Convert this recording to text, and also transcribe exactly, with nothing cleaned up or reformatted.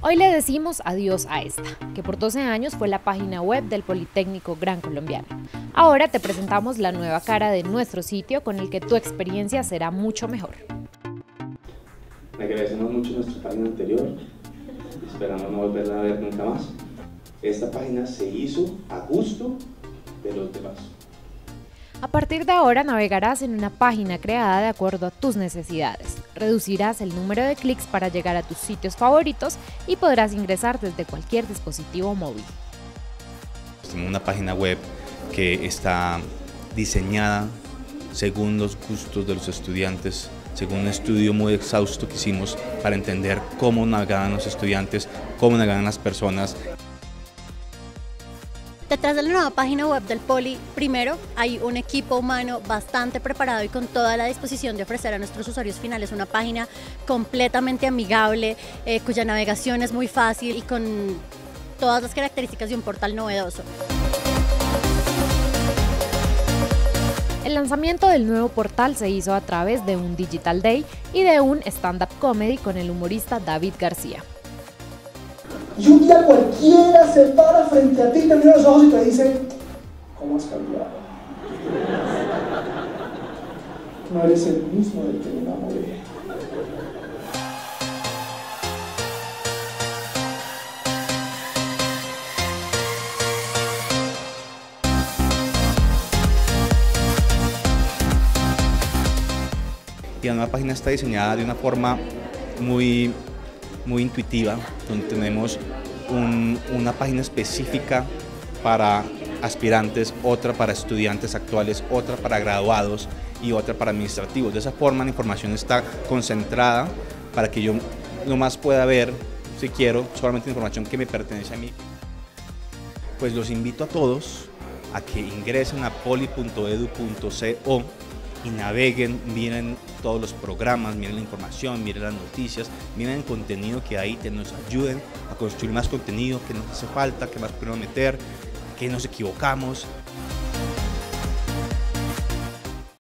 Hoy le decimos adiós a esta, que por doce años fue la página web del Politécnico Gran Colombiano. Ahora te presentamos la nueva cara de nuestro sitio con el que tu experiencia será mucho mejor. Le agradecemos mucho nuestra página anterior, esperamos no volverla a ver nunca más. Esta página se hizo a gusto de los demás. A partir de ahora navegarás en una página creada de acuerdo a tus necesidades. Reducirás el número de clics para llegar a tus sitios favoritos y podrás ingresar desde cualquier dispositivo móvil. Tenemos una página web que está diseñada según los gustos de los estudiantes, según un estudio muy exhausto que hicimos para entender cómo navegaban los estudiantes, cómo navegaban las personas. Detrás de la nueva página web del Poli, primero, hay un equipo humano bastante preparado y con toda la disposición de ofrecer a nuestros usuarios finales una página completamente amigable, eh, cuya navegación es muy fácil y con todas las características de un portal novedoso. El lanzamiento del nuevo portal se hizo a través de un Digital Day y de un stand-up comedy con el humorista David García. Y un día cualquiera se para frente a ti, te mira los ojos y te dice: ¿cómo has cambiado? No eres el mismo del que me enamoré. Y la nueva página está diseñada de una forma muy... muy intuitiva, donde tenemos un, una página específica para aspirantes, otra para estudiantes actuales, otra para graduados y otra para administrativos. De esa forma la información está concentrada para que yo nomás pueda ver, si quiero, solamente información que me pertenece a mí. Pues los invito a todos a que ingresen a poli punto edu punto co y naveguen, miren todos los programas, miren la información, miren las noticias, miren el contenido que hay, que nos ayuden a construir más contenido, que nos hace falta, que más podemos meter, que nos equivocamos.